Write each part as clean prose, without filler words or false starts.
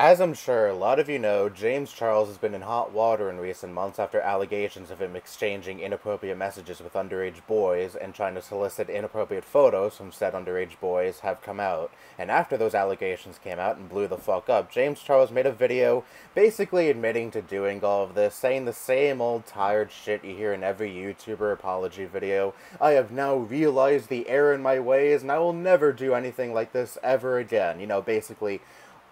As I'm sure a lot of you know, James Charles has been in hot water in recent months after allegations of him exchanging inappropriate messages with underage boys and trying to solicit inappropriate photos from said underage boys have come out. And after those allegations came out and blew the fuck up, James Charles made a video basically admitting to doing all of this, saying the same old tired shit you hear in every YouTuber apology video. I have now realized the error in my ways and I will never do anything like this ever again. You know, basically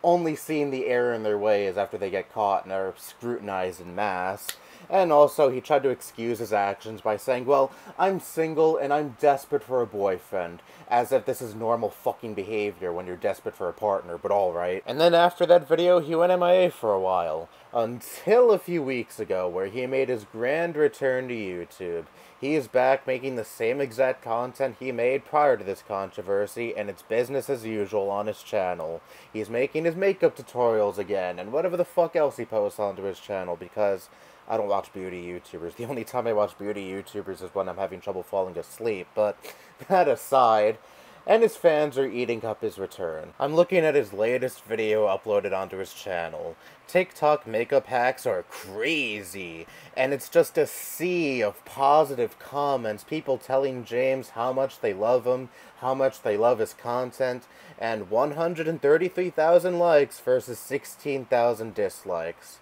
only seeing the error in their ways after they get caught and are scrutinized en masse. And also, he tried to excuse his actions by saying, well, I'm single and I'm desperate for a boyfriend. As if this is normal fucking behavior when you're desperate for a partner, but alright. And then after that video, he went MIA for a while. Until a few weeks ago, where he made his grand return to YouTube. He is back making the same exact content he made prior to this controversy, and it's business as usual on his channel. He's making his makeup tutorials again, and whatever the fuck else he posts onto his channel, because I don't watch beauty YouTubers. The only time I watch beauty YouTubers is when I'm having trouble falling asleep, but that aside, and his fans are eating up his return. I'm looking at his latest video uploaded onto his channel. TikTok makeup hacks are crazy, and it's just a sea of positive comments, people telling James how much they love him, how much they love his content, and 133,000 likes versus 16,000 dislikes.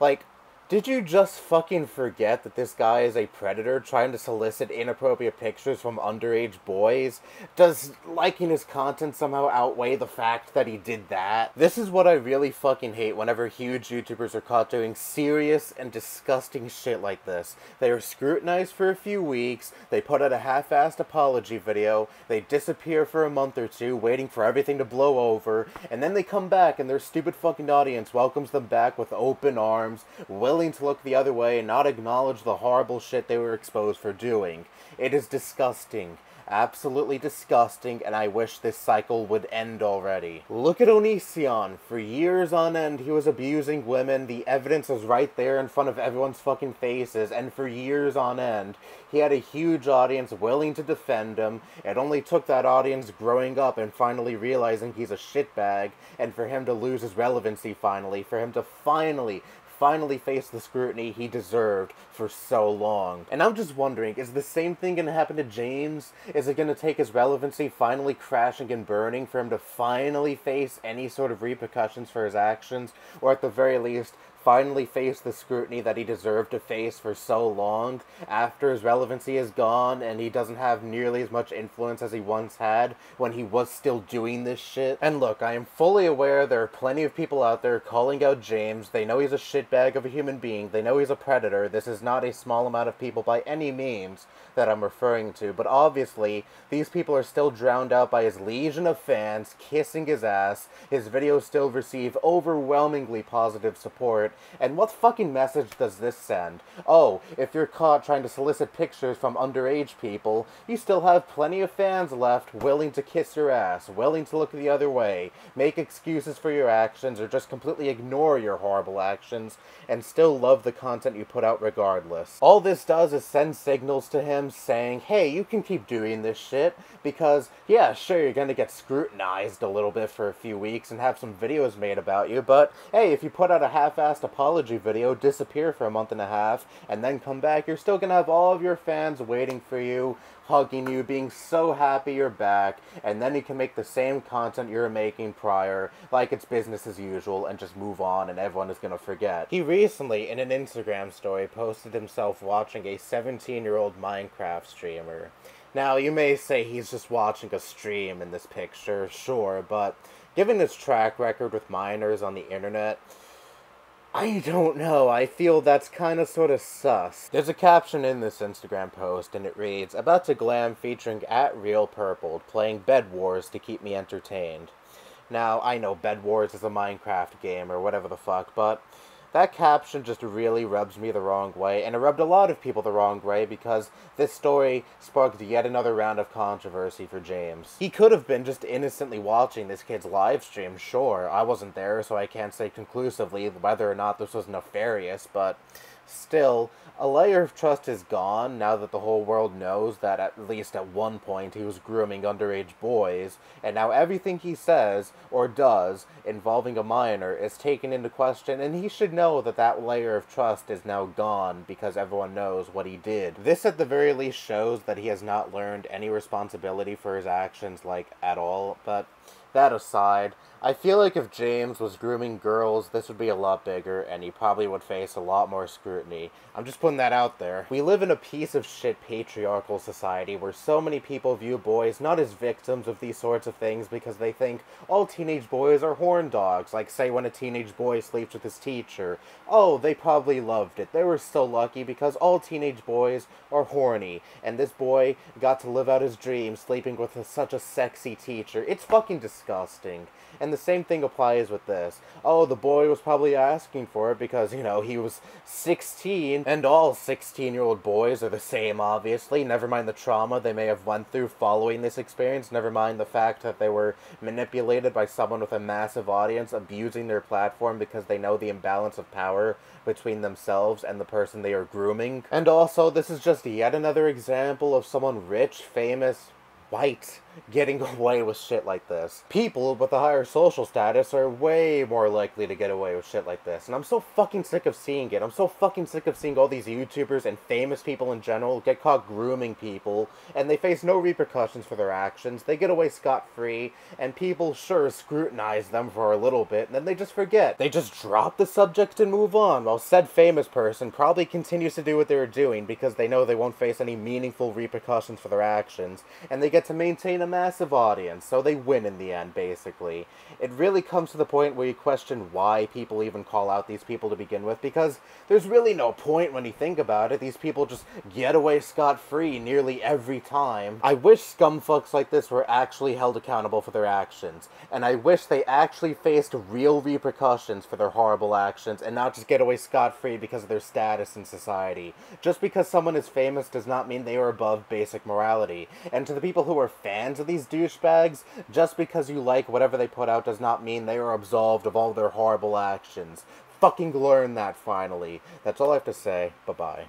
Like, did you just fucking forget that this guy is a predator trying to solicit inappropriate pictures from underage boys? Does liking his content somehow outweigh the fact that he did that? This is what I really fucking hate whenever huge YouTubers are caught doing serious and disgusting shit like this. They are scrutinized for a few weeks, they put out a half-assed apology video, they disappear for a month or two waiting for everything to blow over, and then they come back and their stupid fucking audience welcomes them back with open arms, willing to look the other way and not acknowledge the horrible shit they were exposed for doing. It is disgusting. Absolutely disgusting, and I wish this cycle would end already. Look at Onision. For years on end, he was abusing women. The evidence was right there in front of everyone's fucking faces, and for years on end, he had a huge audience willing to defend him. It only took that audience growing up and finally realizing he's a shitbag, and for him to lose his relevancy finally, for him to finally face the scrutiny he deserved for so long. And I'm just wondering, is the same thing gonna happen to James? Is it gonna take his relevancy finally crashing and burning for him to finally face any sort of repercussions for his actions? Or at the very least, finally face the scrutiny that he deserved to face for so long, after his relevancy is gone and he doesn't have nearly as much influence as he once had when he was still doing this shit? And look, I am fully aware there are plenty of people out there calling out James. They know he's a shitbag of a human being. They know he's a predator. This is not a small amount of people by any means that I'm referring to, but obviously these people are still drowned out by his legion of fans kissing his ass. His videos still receive overwhelmingly positive support. And what fucking message does this send? Oh, if you're caught trying to solicit pictures from underage people, you still have plenty of fans left willing to kiss your ass, willing to look the other way, make excuses for your actions, or just completely ignore your horrible actions, and still love the content you put out regardless. All this does is send signals to him saying, hey, you can keep doing this shit, because, yeah, sure, you're gonna get scrutinized a little bit for a few weeks and have some videos made about you, but, hey, if you put out a half-assed apology video, disappear for a month and a half, and then come back, you're still gonna have all of your fans waiting for you, hugging you, being so happy you're back, and then you can make the same content you were making prior, like it's business as usual, and just move on, and everyone is gonna forget. He recently, in an Instagram story, posted himself watching a 17-year-old Minecraft streamer. Now, you may say he's just watching a stream in this picture, sure, but given his track record with minors on the internet, I don't know, I feel that's kinda sorta sus. There's a caption in this Instagram post, and it reads, about to glam featuring @realpurple, playing Bed Wars to keep me entertained. Now, I know Bed Wars is a Minecraft game, or whatever the fuck, but that caption just really rubs me the wrong way, and it rubbed a lot of people the wrong way because this story sparked yet another round of controversy for James. He could have been just innocently watching this kid's live stream, sure. I wasn't there, so I can't say conclusively whether or not this was nefarious, but Still, a layer of trust is gone now that the whole world knows that at least at one point he was grooming underage boys, and now everything he says or does involving a minor is taken into question, and he should know that that layer of trust is now gone because everyone knows what he did. This at the very least shows that he has not learned any responsibility for his actions, like, at all, but that aside, I feel like if James was grooming girls, this would be a lot bigger, and he probably would face a lot more scrutiny. I'm just putting that out there. We live in a piece of shit patriarchal society where so many people view boys not as victims of these sorts of things because they think all teenage boys are horn dogs, like say when a teenage boy sleeps with his teacher. Oh, they probably loved it. They were so lucky because all teenage boys are horny, and this boy got to live out his dream sleeping with such a sexy teacher. It's fucking disgusting. And the same thing applies with this. Oh, the boy was probably asking for it because, you know, he was 16, and all 16-year-old boys are the same, obviously. Never mind the trauma they may have went through following this experience, never mind the fact that they were manipulated by someone with a massive audience abusing their platform because they know the imbalance of power between themselves and the person they are grooming. And also, this is just yet another example of someone rich, famous, white, getting away with shit like this. People with a higher social status are way more likely to get away with shit like this, and I'm so fucking sick of seeing it. I'm so fucking sick of seeing all these YouTubers and famous people in general get caught grooming people, and they face no repercussions for their actions. They get away scot-free, and people sure scrutinize them for a little bit, and then they just forget. They just drop the subject and move on, while said famous person probably continues to do what they were doing because they know they won't face any meaningful repercussions for their actions, and they get to maintain a massive audience, so they win in the end, basically. It really comes to the point where you question why people even call out these people to begin with, because there's really no point when you think about it. These people just get away scot-free nearly every time. I wish scumfucks like this were actually held accountable for their actions, and I wish they actually faced real repercussions for their horrible actions, and not just get away scot-free because of their status in society. Just because someone is famous does not mean they are above basic morality, and to the people who are fans of these douchebags, just because you like whatever they put out does not mean they are absolved of all their horrible actions. Fucking learn that finally. That's all I have to say. Bye-bye.